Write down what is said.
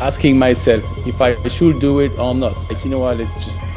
asking myself if I should do it or not. Like, you know what, let's just